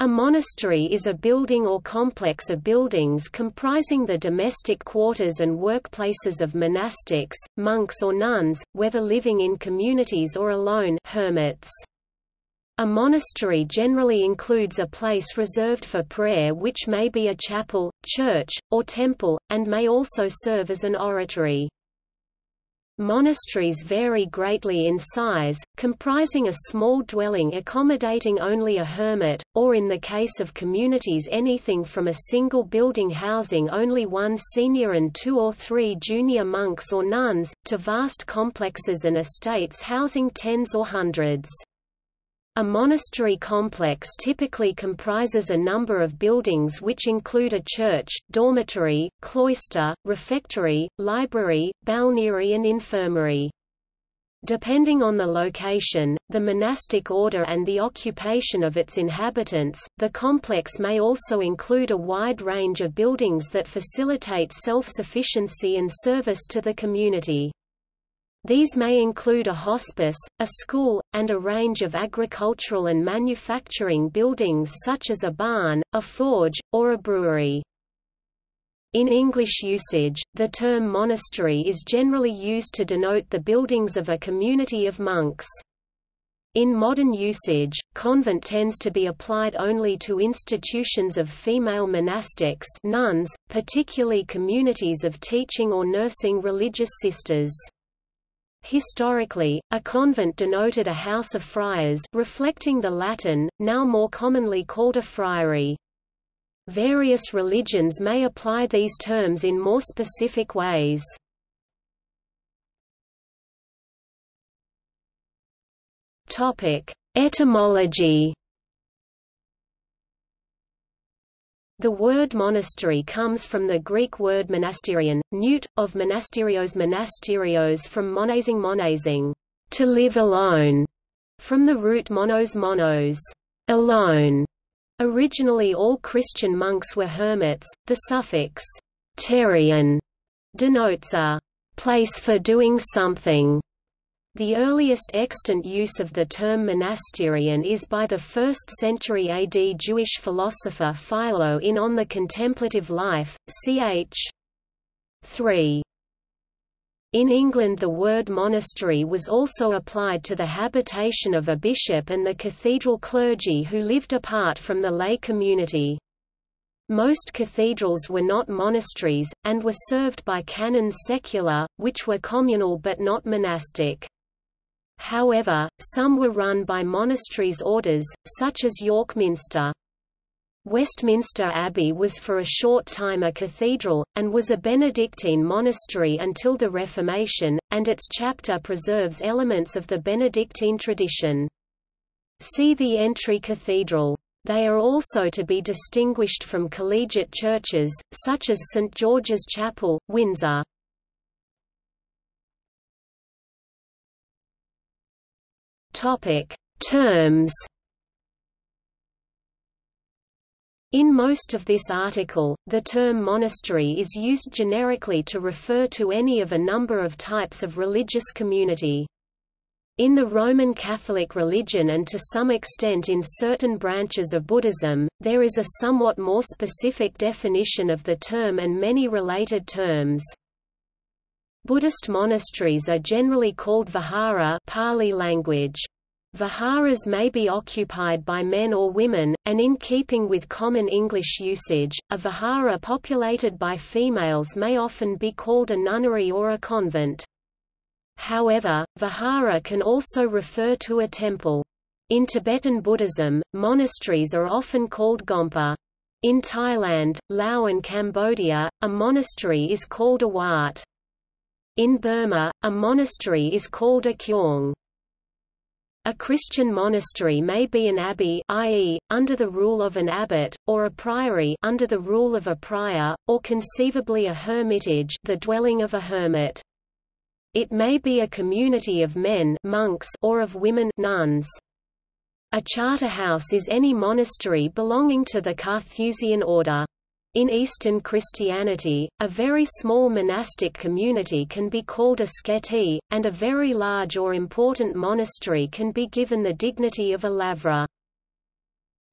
A monastery is a building or complex of buildings comprising the domestic quarters and workplaces of monastics, monks or nuns, whether living in communities or alone, hermits. A monastery generally includes a place reserved for prayer which may be a chapel, church, or temple, and may also serve as an oratory. Monasteries vary greatly in size, comprising a small dwelling accommodating only a hermit, or in the case of communities anything from a single building housing only one senior and two or three junior monks or nuns, to vast complexes and estates housing tens or hundreds. A monastery complex typically comprises a number of buildings which include a church, dormitory, cloister, refectory, library, balneary and infirmary. Depending on the location, the monastic order and the occupation of its inhabitants, the complex may also include a wide range of buildings that facilitate self-sufficiency and service to the community. These may include a hospice, a school, and a range of agricultural and manufacturing buildings such as a barn, a forge, or a brewery. In English usage, the term monastery is generally used to denote the buildings of a community of monks. In modern usage, convent tends to be applied only to institutions of female monastics, nuns, particularly communities of teaching or nursing religious sisters. Historically, a convent denoted a house of friars, reflecting the Latin, now more commonly called a friary. Various religions may apply these terms in more specific ways. Topic: Etymology. The word monastery comes from the Greek word monasterion, newt, of monasterios, monasterios, from monasing, to live alone, from the root monos, alone. Originally all Christian monks were hermits. The suffix -terion denotes a place for doing something. The earliest extant use of the term monasterion is by the 1st century AD Jewish philosopher Philo in On the Contemplative Life, ch. 3. In England the word monastery was also applied to the habitation of a bishop and the cathedral clergy who lived apart from the lay community. Most cathedrals were not monasteries, and were served by canons secular, which were communal but not monastic. However, some were run by monasteries' orders, such as York Minster. Westminster Abbey was for a short time a cathedral, and was a Benedictine monastery until the Reformation, and its chapter preserves elements of the Benedictine tradition. See the entry cathedral. They are also to be distinguished from collegiate churches, such as St George's Chapel, Windsor. Terms. In most of this article, the term monastery is used generically to refer to any of a number of types of religious community. In the Roman Catholic religion and to some extent in certain branches of Buddhism, there is a somewhat more specific definition of the term and many related terms. Buddhist monasteries are generally called vihara, Pali language. Viharas may be occupied by men or women, and in keeping with common English usage, a vihara populated by females may often be called a nunnery or a convent. However, vihara can also refer to a temple. In Tibetan Buddhism, monasteries are often called gompa. In Thailand, Laos and Cambodia, a monastery is called a wat. In Burma, a monastery is called a kyeong. A Christian monastery may be an abbey, i.e., under the rule of an abbot, or a priory, under the rule of a prior, or conceivably a hermitage, the dwelling of a hermit. It may be a community of men, monks, or of women, nuns. A charterhouse is any monastery belonging to the Carthusian order. In Eastern Christianity, a very small monastic community can be called a scetti, and a very large or important monastery can be given the dignity of a lavra.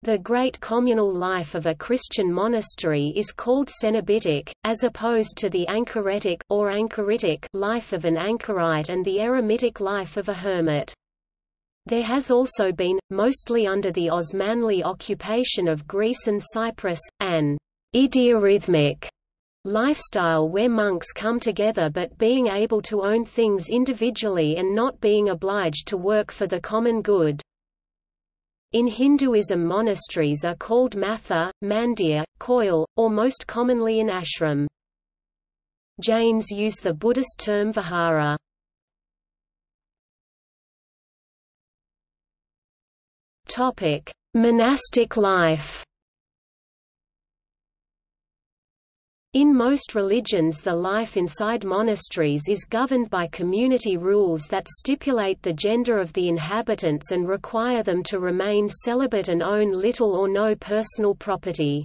The great communal life of a Christian monastery is called cenobitic, as opposed to the anchoretic or anchoritic life of an anchorite and the eremitic life of a hermit. There has also been, mostly under the Osmanli occupation of Greece and Cyprus, an idiorhythmic lifestyle where monks come together but being able to own things individually and not being obliged to work for the common good. In Hinduism, monasteries are called matha, mandir, koil, or most commonly an ashram. Jains use the Buddhist term vihara. Topic: Monastic life. In most religions, the life inside monasteries is governed by community rules that stipulate the gender of the inhabitants and require them to remain celibate and own little or no personal property.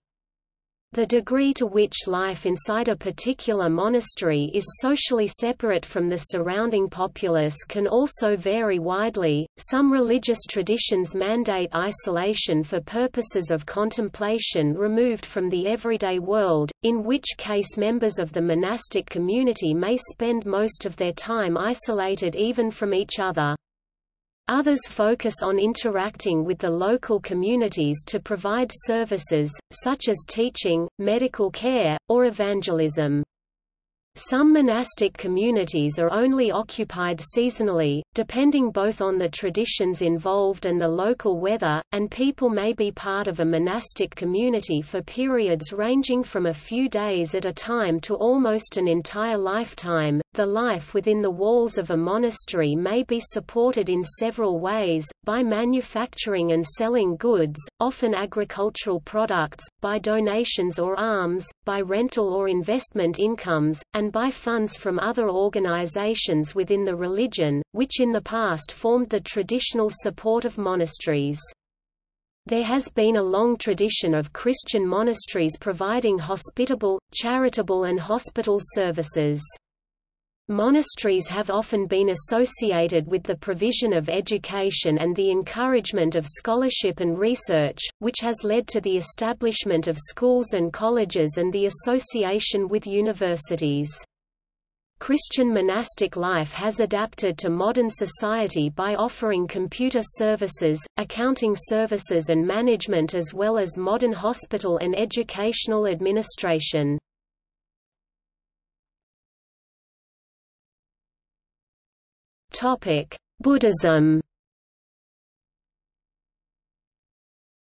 The degree to which life inside a particular monastery is socially separate from the surrounding populace can also vary widely. Some religious traditions mandate isolation for purposes of contemplation removed from the everyday world, in which case members of the monastic community may spend most of their time isolated even from each other. Others focus on interacting with the local communities to provide services, such as teaching, medical care, or evangelism. Some monastic communities are only occupied seasonally, depending both on the traditions involved and the local weather, and people may be part of a monastic community for periods ranging from a few days at a time to almost an entire lifetime. The life within the walls of a monastery may be supported in several ways: by manufacturing and selling goods, often agricultural products, by donations or alms, by rental or investment incomes, and by funds from other organizations within the religion, which in the past formed the traditional support of monasteries. There has been a long tradition of Christian monasteries providing hospitable, charitable and hospital services. Monasteries have often been associated with the provision of education and the encouragement of scholarship and research, which has led to the establishment of schools and colleges and the association with universities. Christian monastic life has adapted to modern society by offering computer services, accounting services and management, as well as modern hospital and educational administration. Buddhism.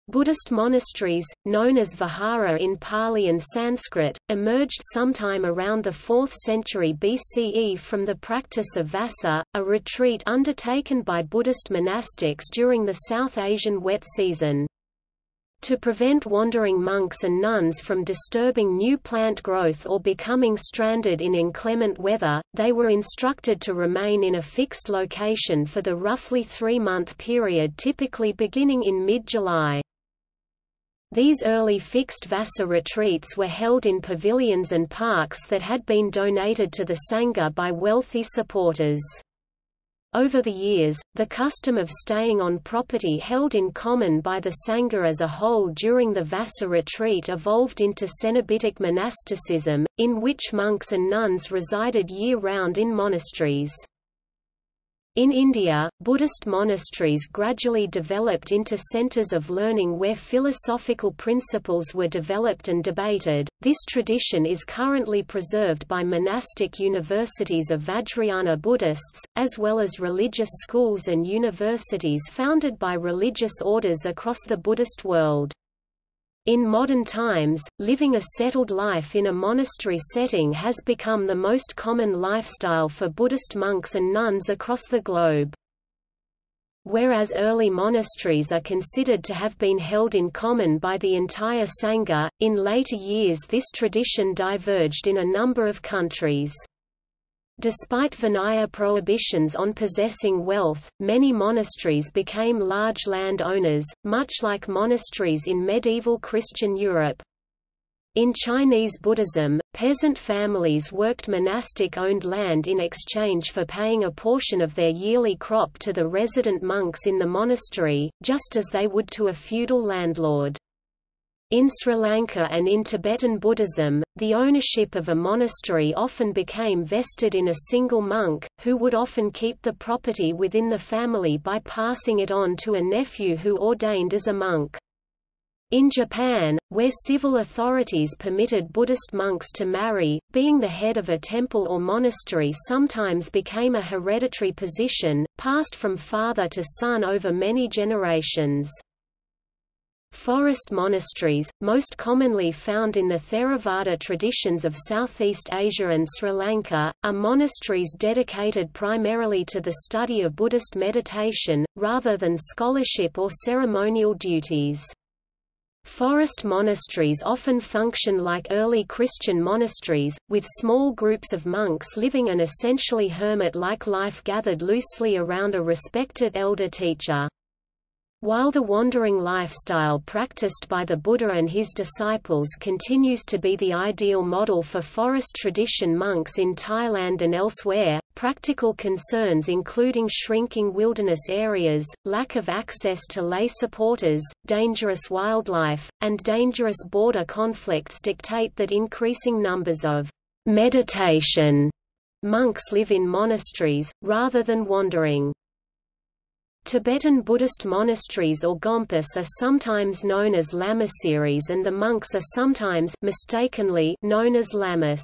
Buddhist monasteries, known as vihara in Pali and Sanskrit, emerged sometime around the 4th century BCE from the practice of vassa, a retreat undertaken by Buddhist monastics during the South Asian wet season. To prevent wandering monks and nuns from disturbing new plant growth or becoming stranded in inclement weather, they were instructed to remain in a fixed location for the roughly three-month period, typically beginning in mid-July. These early fixed vassa retreats were held in pavilions and parks that had been donated to the Sangha by wealthy supporters. Over the years, the custom of staying on property held in common by the Sangha as a whole during the Vassa retreat evolved into cenobitic monasticism, in which monks and nuns resided year-round in monasteries. In India, Buddhist monasteries gradually developed into centers of learning where philosophical principles were developed and debated. This tradition is currently preserved by monastic universities of Vajrayana Buddhists, as well as religious schools and universities founded by religious orders across the Buddhist world. In modern times, living a settled life in a monastery setting has become the most common lifestyle for Buddhist monks and nuns across the globe. Whereas early monasteries are considered to have been held in common by the entire Sangha, in later years this tradition diverged in a number of countries. Despite Vinaya prohibitions on possessing wealth, many monasteries became large landowners, much like monasteries in medieval Christian Europe. In Chinese Buddhism, peasant families worked monastic-owned land in exchange for paying a portion of their yearly crop to the resident monks in the monastery, just as they would to a feudal landlord. In Sri Lanka and in Tibetan Buddhism, the ownership of a monastery often became vested in a single monk, who would often keep the property within the family by passing it on to a nephew who ordained as a monk. In Japan, where civil authorities permitted Buddhist monks to marry, being the head of a temple or monastery sometimes became a hereditary position, passed from father to son over many generations. Forest monasteries, most commonly found in the Theravada traditions of Southeast Asia and Sri Lanka, are monasteries dedicated primarily to the study of Buddhist meditation, rather than scholarship or ceremonial duties. Forest monasteries often function like early Christian monasteries, with small groups of monks living an essentially hermit-like life gathered loosely around a respected elder teacher. While the wandering lifestyle practiced by the Buddha and his disciples continues to be the ideal model for forest tradition monks in Thailand and elsewhere, practical concerns including shrinking wilderness areas, lack of access to lay supporters, dangerous wildlife, and dangerous border conflicts dictate that increasing numbers of meditation monks live in monasteries, rather than wandering. Tibetan Buddhist monasteries or gompas are sometimes known as lamaseries, and the monks are sometimes mistakenly known as lamas.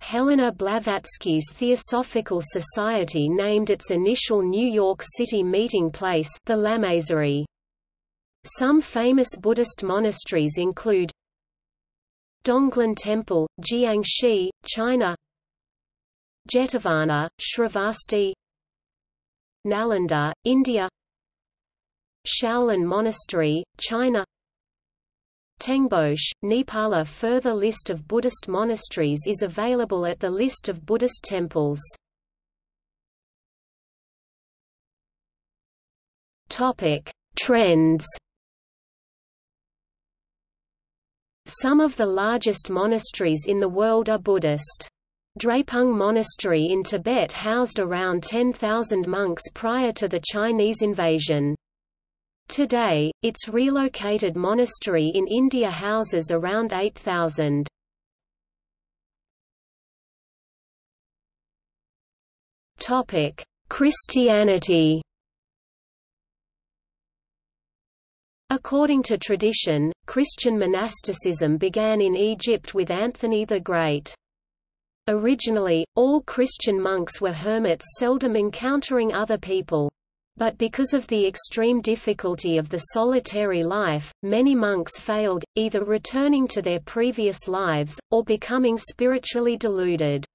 Helena Blavatsky's Theosophical Society named its initial New York City meeting place the Lamasery. Some famous Buddhist monasteries include Donglin Temple, Jiangxi, China, Jetavana, Srivasti, Nalanda, India, Shaolin Monastery, China, Tengboche, Nepal. A further list of Buddhist monasteries is available at the list of Buddhist temples. Topic: Trends. Some of the largest monasteries in the world are Buddhist. Drepung Monastery in Tibet housed around 10,000 monks prior to the Chinese invasion. Today, its relocated monastery in India houses around 8,000. Topic: Christianity. According to tradition, Christian monasticism began in Egypt with Anthony the Great. Originally, all Christian monks were hermits, seldom encountering other people. But because of the extreme difficulty of the solitary life, many monks failed, either returning to their previous lives, or becoming spiritually deluded.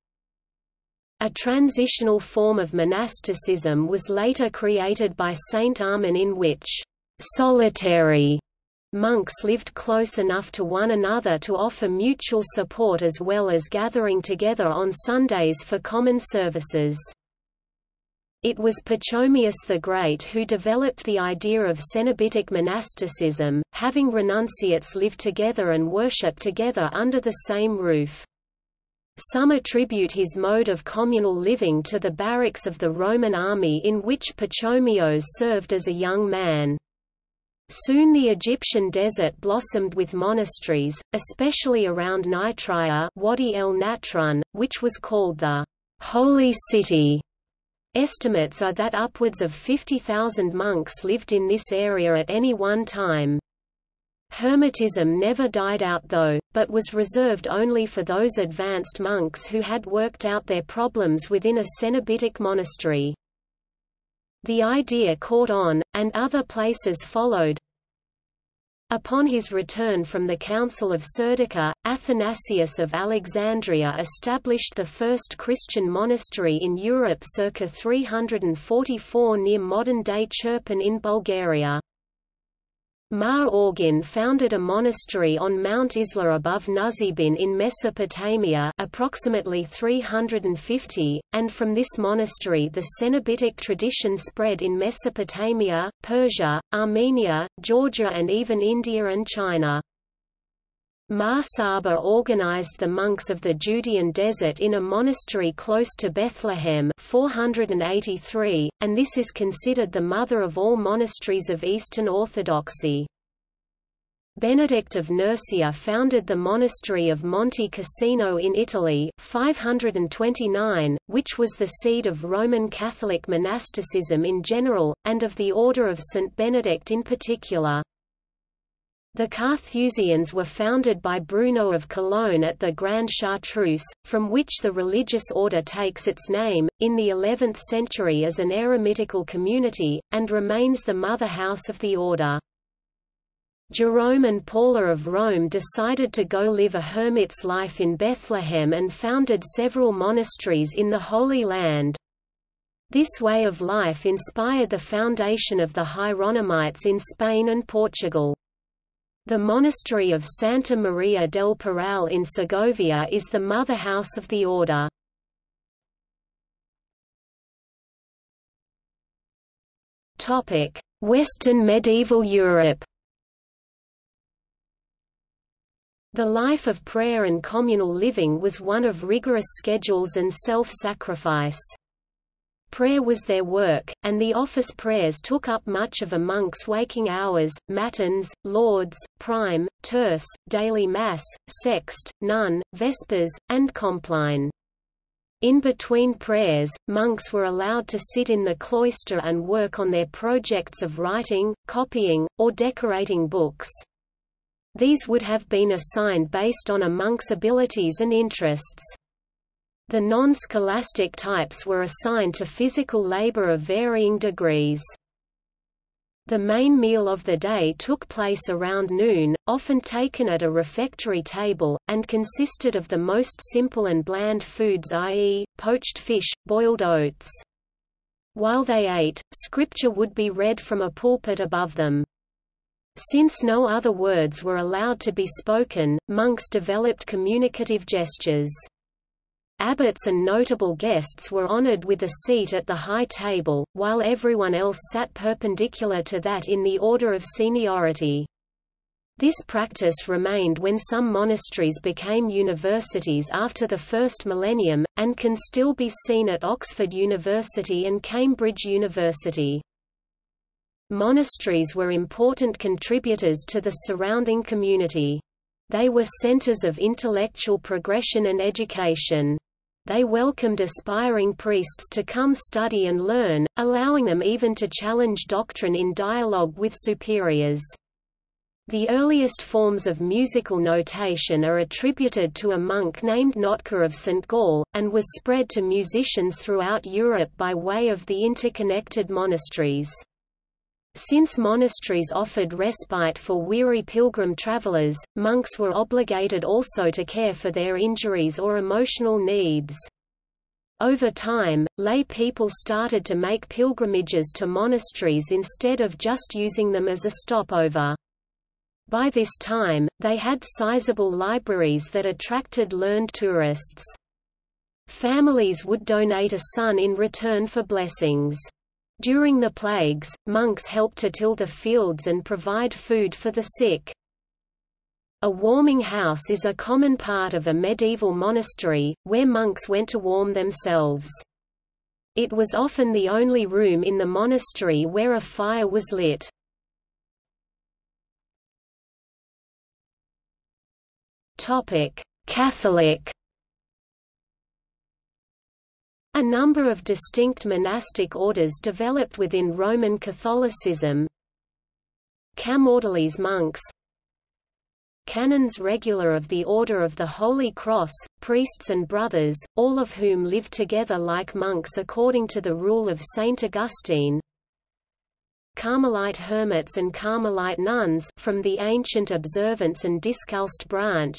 A transitional form of monasticism was later created by Saint Armin, in which solitary monks lived close enough to one another to offer mutual support as well as gathering together on Sundays for common services. It was Pachomius the Great who developed the idea of cenobitic monasticism, having renunciates live together and worship together under the same roof. Some attribute his mode of communal living to the barracks of the Roman army in which Pachomios served as a young man. Soon the Egyptian desert blossomed with monasteries, especially around Nitria, Wadi el Natrun, which was called the Holy City. Estimates are that upwards of 50,000 monks lived in this area at any one time. Hermetism never died out though, but was reserved only for those advanced monks who had worked out their problems within a cenobitic monastery. The idea caught on, and other places followed. Upon his return from the Council of Serdica, Athanasius of Alexandria established the first Christian monastery in Europe circa 344 near modern-day Chirpan in Bulgaria. Mar Ogan founded a monastery on Mount Isla above Nuzibin in Mesopotamia approximately 350, and from this monastery the cenobitic tradition spread in Mesopotamia, Persia, Armenia, Georgia and even India and China. Mar Saba organized the monks of the Judean desert in a monastery close to Bethlehem 483, and this is considered the mother of all monasteries of Eastern Orthodoxy. Benedict of Nursia founded the monastery of Monte Cassino in Italy 529, which was the seed of Roman Catholic monasticism in general, and of the order of Saint Benedict in particular. The Carthusians were founded by Bruno of Cologne at the Grand Chartreuse, from which the religious order takes its name, in the 11th century as an eremitical community, and remains the mother house of the order. Jerome and Paula of Rome decided to go live a hermit's life in Bethlehem and founded several monasteries in the Holy Land. This way of life inspired the foundation of the Hieronymites in Spain and Portugal. The monastery of Santa Maria del Peral in Segovia is the mother house of the order. Topic: Western medieval Europe. The life of prayer and communal living was one of rigorous schedules and self-sacrifice. Prayer was their work, and the office prayers took up much of a monk's waking hours: matins, lauds, prime, terce, daily mass, sext, nun, vespers, and compline. In between prayers, monks were allowed to sit in the cloister and work on their projects of writing, copying, or decorating books. These would have been assigned based on a monk's abilities and interests. The non-scholastic types were assigned to physical labor of varying degrees. The main meal of the day took place around noon, often taken at a refectory table, and consisted of the most simple and bland foods, i.e., poached fish, boiled oats. While they ate, scripture would be read from a pulpit above them. Since no other words were allowed to be spoken, monks developed communicative gestures. Abbots and notable guests were honored with a seat at the high table, while everyone else sat perpendicular to that in the order of seniority. This practice remained when some monasteries became universities after the first millennium, and can still be seen at Oxford University and Cambridge University. Monasteries were important contributors to the surrounding community. They were centers of intellectual progression and education. They welcomed aspiring priests to come study and learn, allowing them even to challenge doctrine in dialogue with superiors. The earliest forms of musical notation are attributed to a monk named Notker of St Gall, and was spread to musicians throughout Europe by way of the interconnected monasteries. Since monasteries offered respite for weary pilgrim travelers, monks were obligated also to care for their injuries or emotional needs. Over time, lay people started to make pilgrimages to monasteries instead of just using them as a stopover. By this time, they had sizable libraries that attracted learned tourists. Families would donate a son in return for blessings. During the plagues, monks helped to till the fields and provide food for the sick. A warming house is a common part of a medieval monastery, where monks went to warm themselves. It was often the only room in the monastery where a fire was lit. Catholic. A number of distinct monastic orders developed within Roman Catholicism: Camordales monks, Canons regular of the Order of the Holy Cross, priests and brothers, all of whom lived together like monks according to the rule of Saint Augustine, Carmelite hermits and Carmelite nuns from the ancient observance and Discalced branch,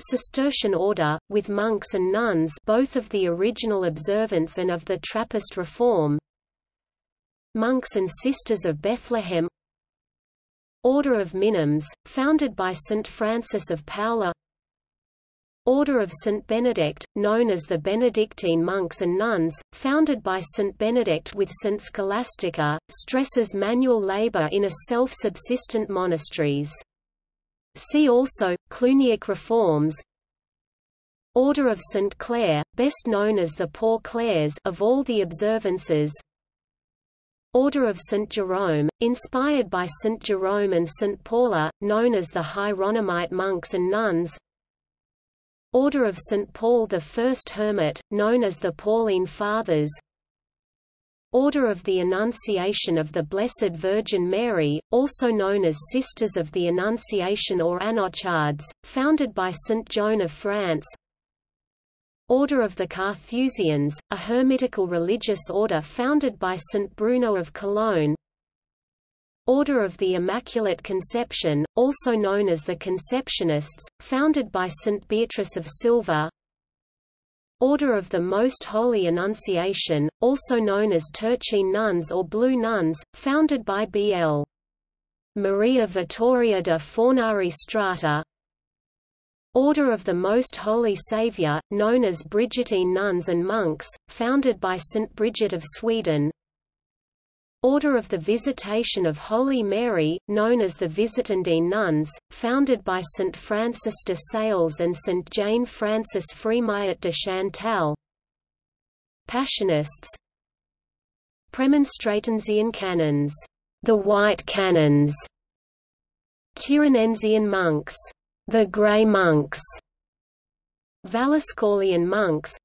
Cistercian order, with monks and nuns both of the original observance and of the Trappist reform, Monks and Sisters of Bethlehem, Order of Minims, founded by Saint Francis of Paola, Order of Saint Benedict, known as the Benedictine monks and nuns, founded by Saint Benedict with Saint Scholastica, stresses manual labor in a self-subsistent monasteries. See also, Cluniac reforms. Order of St. Clare, best known as the Poor Clares of all the observances. Order of St. Jerome, inspired by St. Jerome and St. Paula, known as the Hieronymite monks and nuns. Order of St. Paul the First Hermit, known as the Pauline Fathers. Order of the Annunciation of the Blessed Virgin Mary, also known as Sisters of the Annunciation or Anochards, founded by Saint Joan of France. Order of the Carthusians, a hermitical religious order founded by Saint Bruno of Cologne. Order of the Immaculate Conception, also known as the Conceptionists, founded by Saint Beatrice of Silva. Order of the Most Holy Annunciation, also known as Turcine Nuns or Blue Nuns, founded by B.L. Maria Vittoria de Fornari Strata. Order of the Most Holy Saviour, known as Brigittine Nuns and Monks, founded by St. Bridget of Sweden. Order of the Visitation of Holy Mary, known as the Visitandine Nuns, founded by St. Francis de Sales and St. Jane Frances Frémillat de Chantal. Passionists. Premonstratensian canons, the White Canons. Tiranensian monks, the Grey Monks. Valescolian monks.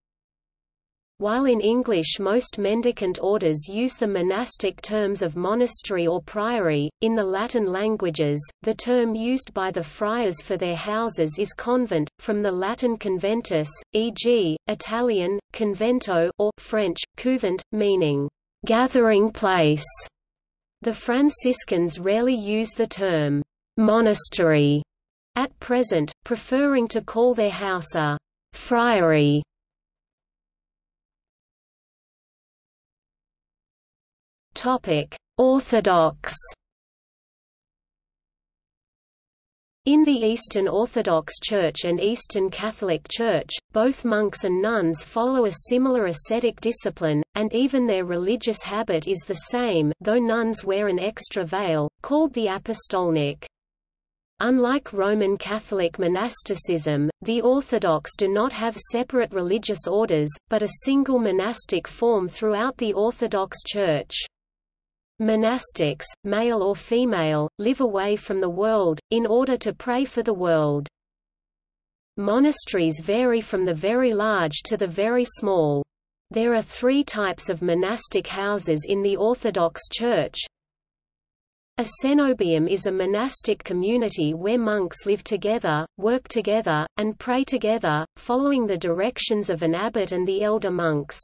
While in English most mendicant orders use the monastic terms of monastery or priory, in the Latin languages, the term used by the friars for their houses is convent, from the Latin conventus, e.g., Italian, convento, or French, couvent, meaning, gathering place. The Franciscans rarely use the term, monastery, at present, preferring to call their house a friary. Orthodox. In the Eastern Orthodox Church and Eastern Catholic Church, both monks and nuns follow a similar ascetic discipline, and even their religious habit is the same, though nuns wear an extra veil, called the apostolnik. Unlike Roman Catholic monasticism, the Orthodox do not have separate religious orders, but a single monastic form throughout the Orthodox Church. Monastics, male or female, live away from the world, in order to pray for the world. Monasteries vary from the very large to the very small. There are three types of monastic houses in the Orthodox Church. A cenobium is a monastic community where monks live together, work together, and pray together, following the directions of an abbot and the elder monks.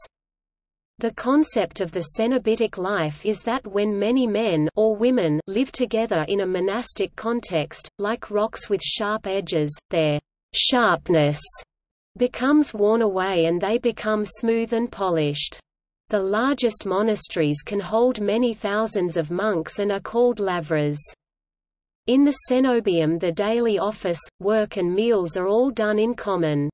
The concept of the cenobitic life is that when many men or women live together in a monastic context, like rocks with sharp edges, their sharpness becomes worn away and they become smooth and polished. The largest monasteries can hold many thousands of monks and are called lavras. In the cenobium, the daily office, work and meals are all done in common.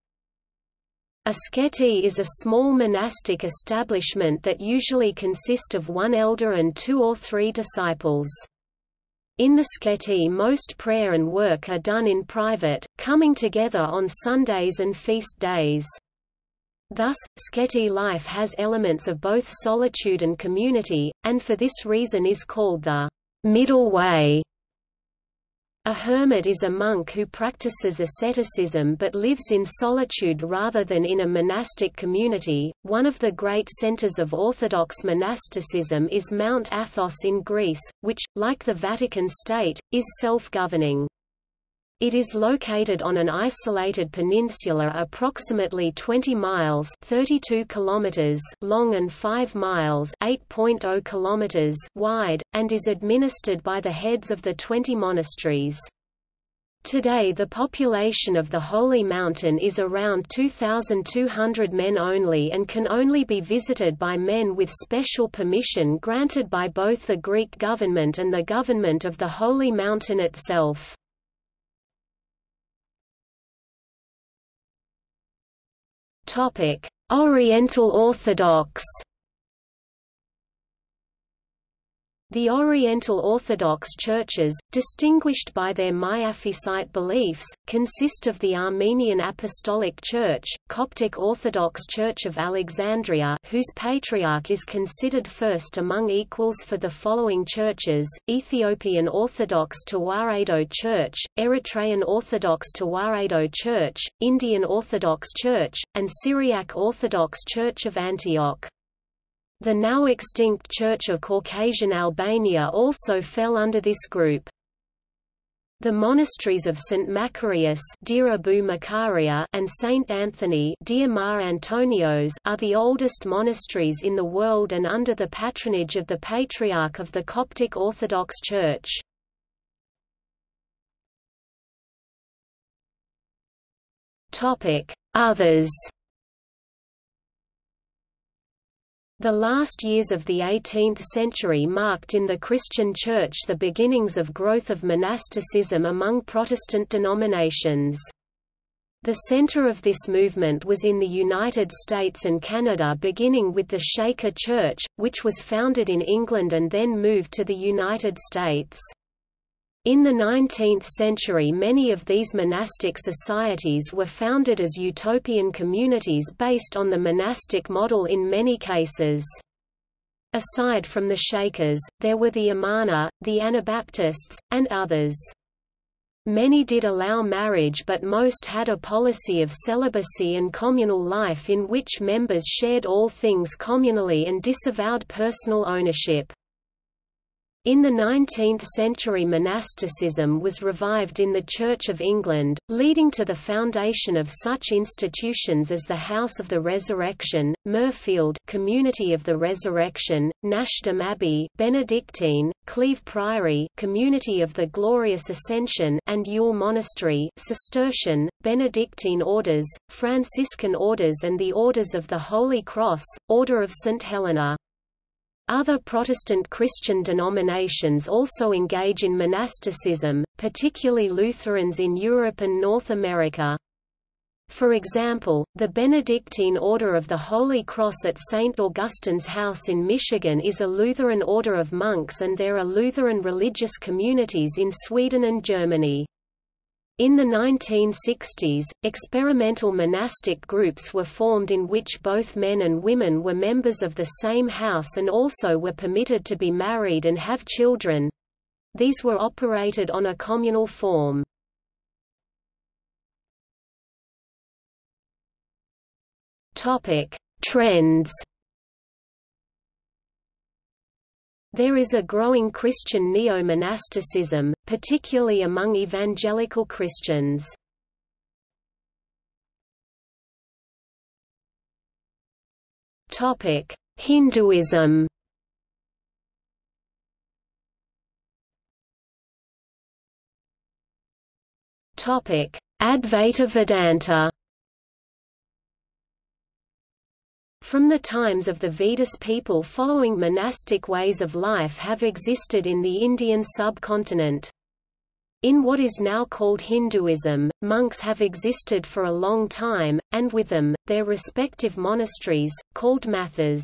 A sketi is a small monastic establishment that usually consists of one elder and two or three disciples. In the sketi most prayer and work are done in private, coming together on Sundays and feast days. Thus, sketi life has elements of both solitude and community, and for this reason is called the middle way. A hermit is a monk who practices asceticism but lives in solitude rather than in a monastic community. One of the great centers of Orthodox monasticism is Mount Athos in Greece, which, like the Vatican State, is self-governing. It is located on an isolated peninsula approximately 20 miles (32 kilometers) long and 5 miles (8.0 kilometers) wide, and is administered by the heads of the 20 monasteries. Today the population of the Holy Mountain is around 2,200 men only and can only be visited by men with special permission granted by both the Greek government and the government of the Holy Mountain itself. Oriental Orthodox. The Oriental Orthodox churches, distinguished by their Miaphysite beliefs, consist of the Armenian Apostolic Church, Coptic Orthodox Church of Alexandria, whose patriarch is considered first among equals for the following churches: Ethiopian Orthodox Tewaredo Church, Eritrean Orthodox Tewaredo Church, Indian Orthodox Church, and Syriac Orthodox Church of Antioch. The now extinct Church of Caucasian Albania also fell under this group. The monasteries of St. Macarius and St. Anthony are the oldest monasteries in the world and under the patronage of the Patriarch of the Coptic Orthodox Church. Others. The last years of the 18th century marked in the Christian Church the beginnings of growth of monasticism among Protestant denominations. The center of this movement was in the United States and Canada, beginning with the Shaker Church, which was founded in England and then moved to the United States. In the 19th century, many of these monastic societies were founded as utopian communities based on the monastic model in many cases. Aside from the Shakers, there were the Amana, the Anabaptists, and others. Many did allow marriage, but most had a policy of celibacy and communal life in which members shared all things communally and disavowed personal ownership. In the 19th century, monasticism was revived in the Church of England, leading to the foundation of such institutions as the House of the Resurrection, Murfield Community of the Resurrection, Nashdom Abbey Benedictine, Cleve Priory Community of the Glorious Ascension, and Yule Monastery Cistercian, Benedictine Orders, Franciscan Orders, and the Orders of the Holy Cross, Order of St. Helena. Other Protestant Christian denominations also engage in monasticism, particularly Lutherans in Europe and North America. For example, the Benedictine Order of the Holy Cross at St. Augustine's House in Michigan is a Lutheran order of monks, and there are Lutheran religious communities in Sweden and Germany. In the 1960s, experimental monastic groups were formed in which both men and women were members of the same house and also were permitted to be married and have children. These were operated on a communal form. Topic: Trends. There is a growing Christian neo-monasticism, particularly among evangelical Christians. Topic: Hinduism. Topic: Advaita Vedanta. From the times of the Vedas, people following monastic ways of life have existed in the Indian subcontinent. In what is now called Hinduism, monks have existed for a long time, and with them, their respective monasteries, called mathas.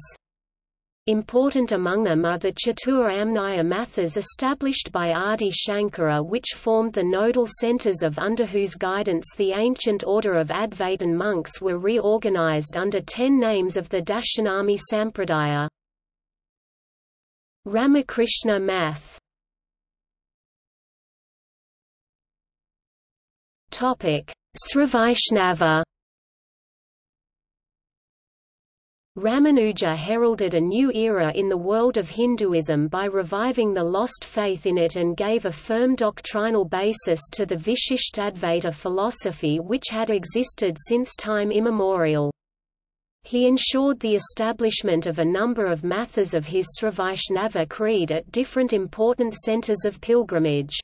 Important among them are the Chatur Amnaya mathas established by Adi Shankara, which formed the nodal centers of under whose guidance the ancient order of Advaitin monks were reorganized under 10 names of the Dakshinami Sampradaya. Ramakrishna math. Srivaishnava. Ramanuja heralded a new era in the world of Hinduism by reviving the lost faith in it and gave a firm doctrinal basis to the Vishishtadvaita philosophy, which had existed since time immemorial. He ensured the establishment of a number of mathas of his Srivaishnava creed at different important centers of pilgrimage.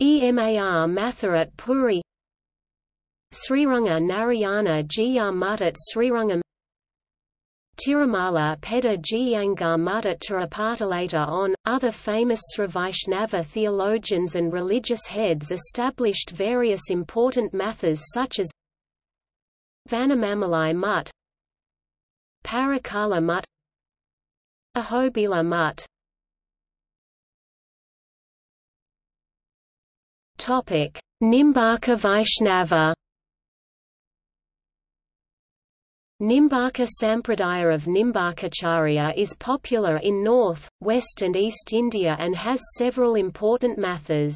Emar Matha at Puri, Srirunga Narayana Jiyar Mutt at Srirungam, Tirumala Peda Jiyangar Mutt at Tirupati. Later on, other famous Srivaishnava theologians and religious heads established various important mathas such as Vanamamalai Mutt, Parakala Mutt, Ahobila mutt. Nimbarka Vaishnava. Nimbarka Sampradaya of Nimbarkacharya is popular in North, West and East India and has several important mathas.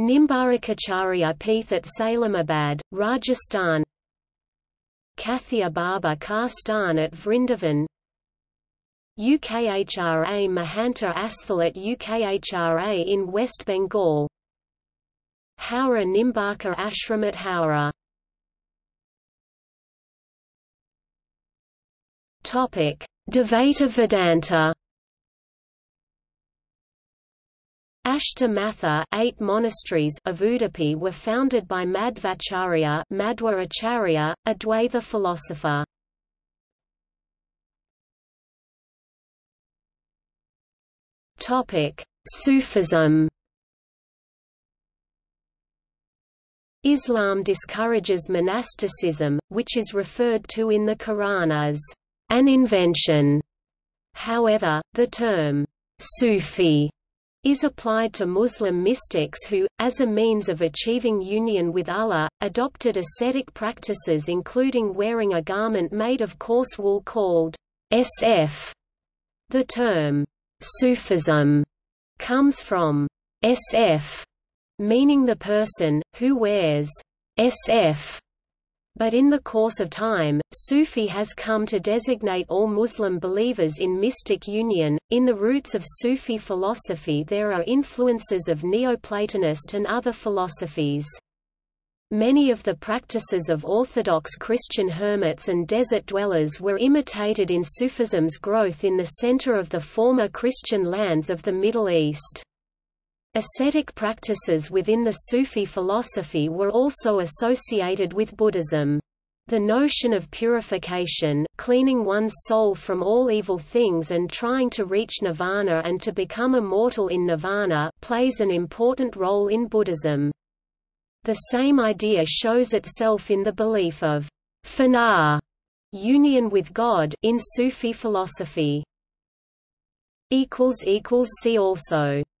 Nimbarkacharya Peeth at Salimabad, Rajasthan. Kathia Baba Karstan at Vrindavan. Ukhra Mahanta Asthal at Ukhra in West Bengal. Howrah Nimbarka Ashram at Howrah. Dvaita Vedanta. Ashtamatha 8 monasteries of Udupi were founded by Madhvacharya, a Dvaita philosopher. Sufism. Islam discourages monasticism, which is referred to in the Quran as an invention. However, the term Sufi is applied to Muslim mystics who, as a means of achieving union with Allah, adopted ascetic practices including wearing a garment made of coarse wool called sf. The term Sufism comes from sf, meaning the person who wears sf. But in the course of time, Sufi has come to designate all Muslim believers in mystic union. In the roots of Sufi philosophy, there are influences of Neoplatonist and other philosophies. Many of the practices of Orthodox Christian hermits and desert dwellers were imitated in Sufism's growth in the center of the former Christian lands of the Middle East. Ascetic practices within the Sufi philosophy were also associated with Buddhism. The notion of purification, cleaning one's soul from all evil things and trying to reach nirvana and to become immortal in nirvana, plays an important role in Buddhism. The same idea shows itself in the belief of fana, union with God, in Sufi philosophy. See also